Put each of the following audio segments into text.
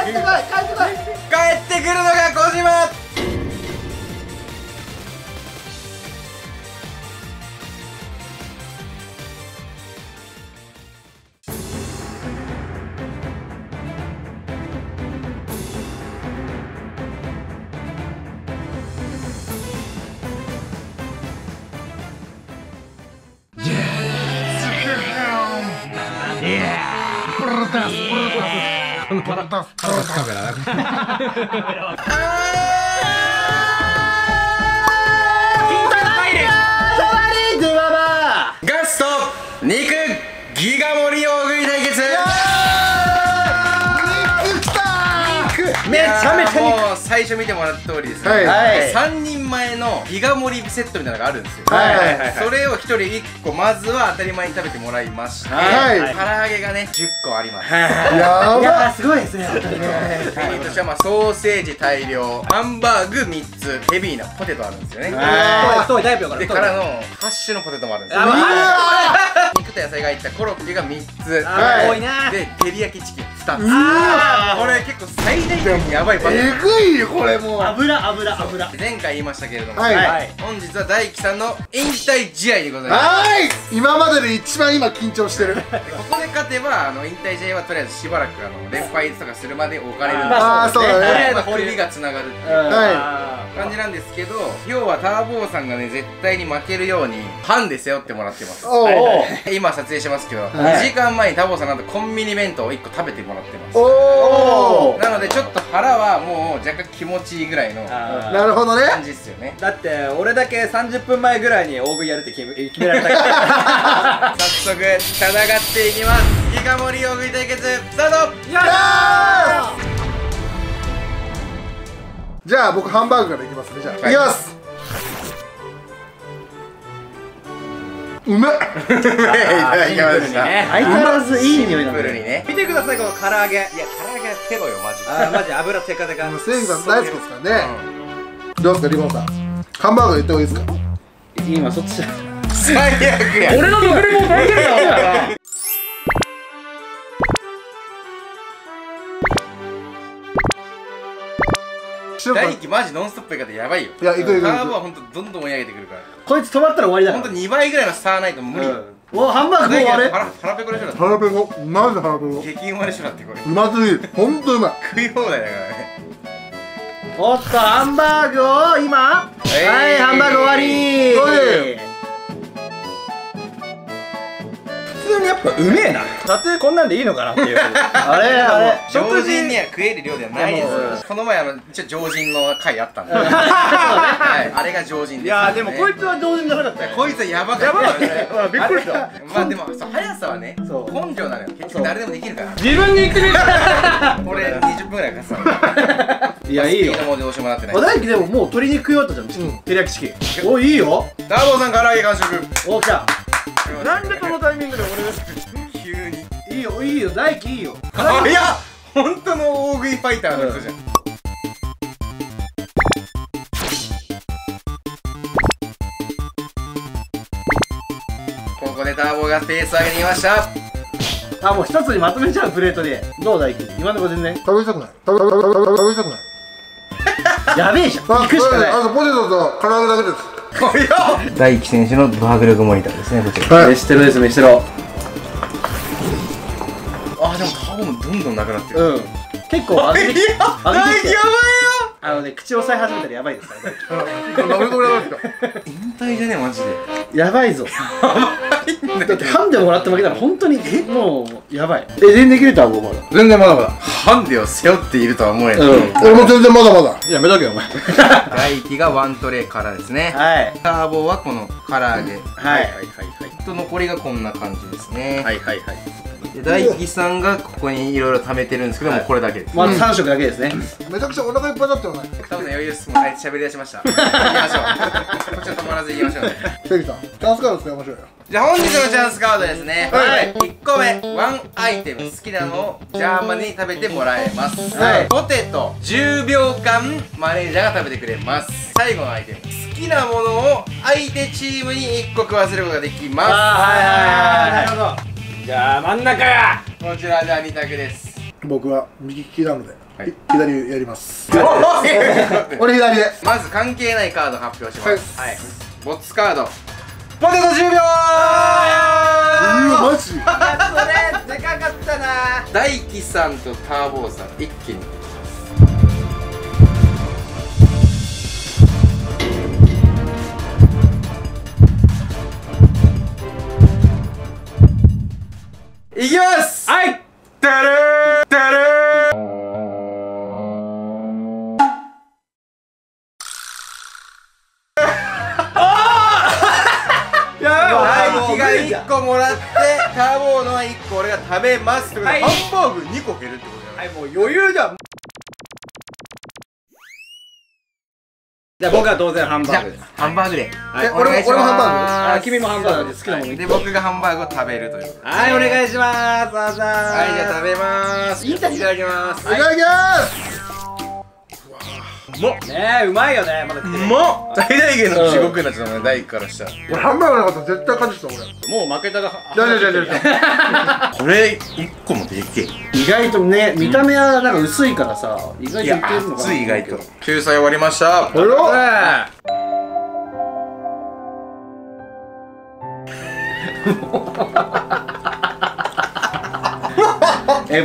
帰ってこい、帰ってこい。帰ってくるのが小島。ガスと肉ギガ盛り大食い対決。めちゃめちゃもう最初見てもらった通りですね、3人前のギガ盛りセットみたいなのがあるんですよ。それを1人1個まずは当たり前に食べてもらいまして、唐揚げがね10個あります。いやすごいですね。メニューとしてはソーセージ大量、ハンバーグ3つ、ヘビーなポテトあるんですよね。でからのハッシュのポテトもあるんですよ。肉と野菜が入ったコロッケが3つ、で照り焼きチキン2つ。これ結構最大やばいパターン。えぐいよこれもう。油。前回言いましたけれども、本日は大輝さんの引退試合でございます。今までで一番今緊張してる。ここで勝てば引退試合はとりあえずしばらく連敗とかするまで置かれるんです。そうだね。首がつながるっていう感じなんですけど、要はターボーさんがね絶対に負けるようにハンで背負ってもらってます。今撮影してますけど、2時間前にターボーさんなんとコンビニ弁当を1個食べてもらってます。なのでちょっと腹はもう若干気持ちいいぐらいの感じっすよね。だって俺だけ30分前ぐらいに大食いやるって決められたから。早速戦っていきます。ギガ盛り大食い対決スタート。やったー。じゃあ僕ハンバーグからいきますね。じゃあいきます。うまっ。相変わらずいい匂いなんだね。見てくださいこの唐揚げ。いや唐揚げテロよマジで。マジ油テカテカ。セインさん大好きですからね。どうですかリボンさん、ハンバーグ言ってもいいですか。今そっちじゃ最悪や。俺の独り言聞いてるよ。大輝マジノンストップやからやばいよ。いや行く行く。ハーブは本当どんどん追い上げてくるから。こいつ止まったら終わりだ。本当2倍ぐらいの差はないと無理。おハンバーグもあれ。腹ペコでしょだって。腹ペコ。マジで腹ペコ。激うまでしょだってこれ。うますぎる。本当うまい。食い放題だからね。おっとハンバーグを今。はいハンバーグ終わり。普通にやっぱうめえな。撮影こんなんでいいのかなっていう。あれ常人には食える量ではないです。この前一応常人の回あったんで、あれが常人です。いやでもこいつは常人じゃなかったよ。こいつはやばかった。びっくりした。まあでも速さはね根性なのよ。結局誰でもできるから。自分で行くね。俺20分ぐらいかかった。いやいいよ。お大輝でももう鶏肉用だったじゃん。照り焼きチキンおいいよ。ダボさんから揚げ完食。おきゃなんでこのタイミングで俺が急に。いいよいいよ大輝いいよ。いや本当の大食いファイターの人じゃん。ここでターボがペース上げてきました。あもう一つにまとめちゃうプレートで。どう大輝今のとこ全然食べたくない。食べたくないやべえじゃん。行くしかない。あとポテトと唐揚げだけです。大輝選手のド迫力モニターですねこちら。飯テロです飯テロ。あでも顔もどんどんなくなってる。結構上げてきて。やばいよ。口押さえ始めたらやばいですからね。引退じゃねえマジで。やばいぞ。だってハンデもらって負けたら本当にもうやばい。全然できるとは思う。全然まだまだハンデを背負っているとは思えない。俺も全然まだまだ。やめとけよお前。大輝がワントレーからですね。ターボはこの唐揚げと残りがこんな感じですね。大輝さんがここにいろいろ貯めてるんですけども、これだけです。まだ3食だけですね。めちゃくちゃお腹いっぱいだったよね。多分余裕ですもん。あいつ喋り出しました。行きましょう。こっちは止まらず行きましょうね。セイさん、チャンスカード使いましょうよ。じゃあ本日のチャンスカードですね。1個目、ワンアイテム好きなのをジャーマンに食べてもらえます。ポテト10秒間マネージャーが食べてくれます。最後のアイテム。好きなものを相手チームに1個食わせることができます。なるほど。じゃあ真ん中やこちら。じゃあ2択です。僕は右利きなので、はい、左やります。俺左で。まず関係ないカード発表します。はい。ボツカード。ポテト10秒。マジ。それでかかったな。大輝さんとターボーさん一気に。いきます！はい！てるー！てるー！あー！やばい！大輝が1個もらって、ターボーのは1個俺が食べますってことで、ハンバーグ2個減るってことじゃない？はい、もう余裕じゃん。じゃあ僕は当然ハンバーグです。ハンバーグで。俺もハンバーグ。君もハンバーグで好きなもの。で僕がハンバーグを食べるという。はい、お願いします。はい、じゃあ食べます。いただきます。いただきます。うまっ。ねえ、うまいよね。まだ。うまっ。最大限の地獄になっちゃったね、大工からしたら。俺ハンバーグなかったら絶対勝ちそう俺。もう負けたが。じゃ。これ一個もでけえ。意外とね、見た目はなんか薄いからさ、意外といけるのかな。薄い意外と。救済終わりました。ほろ。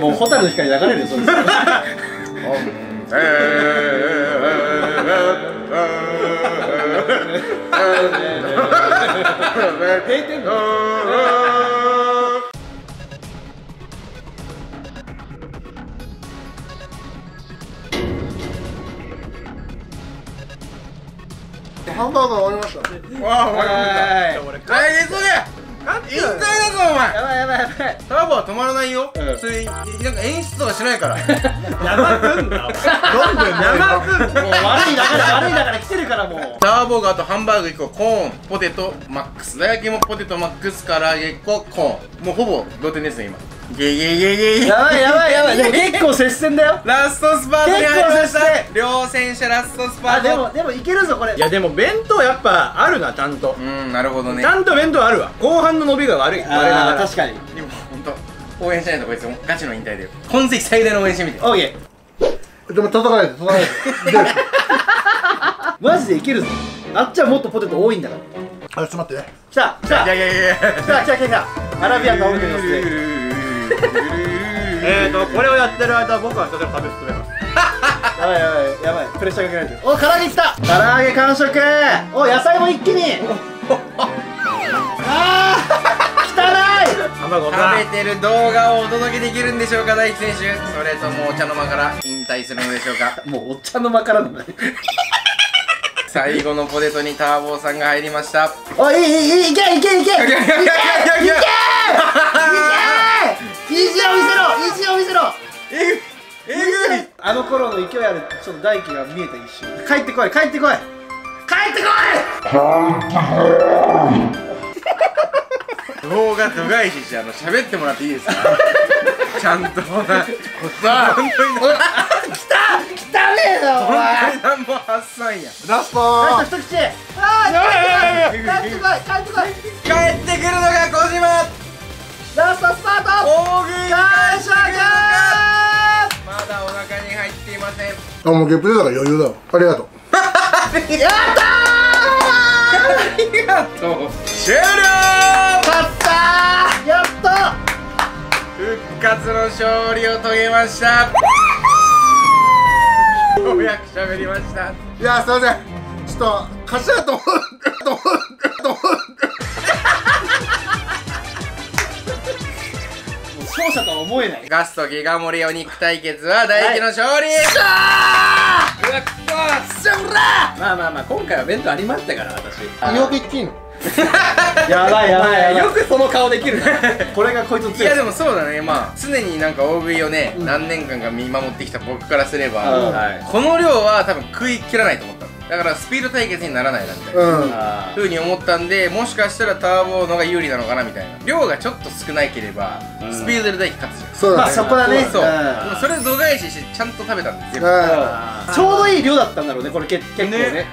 もう蛍の光流れるよそれ。閉店の。ハンバーグ終わりました。引退だぞお前。やばいやばいやばい。ターボは止まらないよ。それなんか演出とかしないから。山くんだ。どんどん山くん。もう悪い流れ来てるからもう。ターボがあとハンバーグ1個コーン、ポテトマックス、大輝もポテトマックス、唐揚げ1個コーン。もうほぼ同点ですね今。ゲー。やばいやばいやばい。でも結構接戦だよ。ラストスパートに入りました。両選手ラストスパート。でもいけるぞこれ。いやでも弁当やっぱあるなちゃんと。なるほどね。ちゃんと弁当あるわ。後半の伸びが悪い。ああ確かに。でも本当応援しないとこいつガチの引退で。今世紀最大の応援してみて。オーケー。でも叩かないで。マジでいけるぞ。あっちはもっとポテト多いんだから。あちょっと待ってね。来た。いや。アラビアンのお店ですね。これをやってる間僕は一つでも食べ進めます。やばいプレッシャーかけられてる。お唐揚げきた。唐揚げ完食。お野菜も一気に。ああ汚い。食べてる動画をお届けできるんでしょうか大輝選手。それともお茶の間から引退するのでしょうか。もうお茶の間からのね。最後のポテトにターボーさんが入りました。おいけ。意地を見せろ。あの頃の勢いあるちょっと大輝が見えた一瞬。帰ってこい。動画度外視して喋ってもらっていいですか。ちゃんと来たねえなお前。何も発散や。ラスト一口。ああ帰ってこい。帰ってくるのが小島。ラストスタート。大食い完食。まだお腹に入っていません。あ、もうゲップ出たから余裕だわ。ありがとう。やったー。ありがとう。終了。勝ったー。やった。復活の勝利を遂げました。ようやく喋りました。いや、すみません。ちょっと勝ちだと思う。勝者とは思えない。ガスとギガ盛りお肉対決は大輝の勝利。まあ今回は弁当ありましたから私。やばい。よくその顔できるな。これがこいつ強い。いやでもそうだね。まあ常になんか大食いをね何年間か見守ってきた僕からすればこの量は多分食い切らないと思った。だからスピード対決にならないなみたいなふうに思ったんで、もしかしたらターボーのが有利なのかなみたいな。量がちょっと少ないければスピードで大輝勝つじゃん。そうだね、そこだね。それ度外視してちゃんと食べたんですよ。ちょうどいい量だったんだろうねこれ結構ね。これで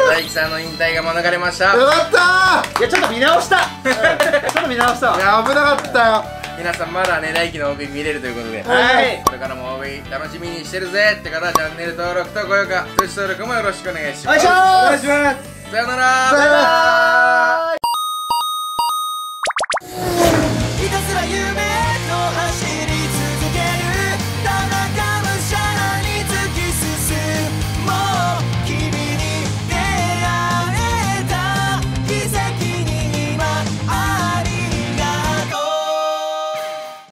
大輝さんの引退が免れました。よかったー。いやちょっと見直した。や危なかったよ。皆さんまだね来期の OB 見れるということで、はい、これからも OB 楽しみにしてるぜって方はチャンネル登録と高評価、通知登録もよろしくお願いします。お願いします。さよなら。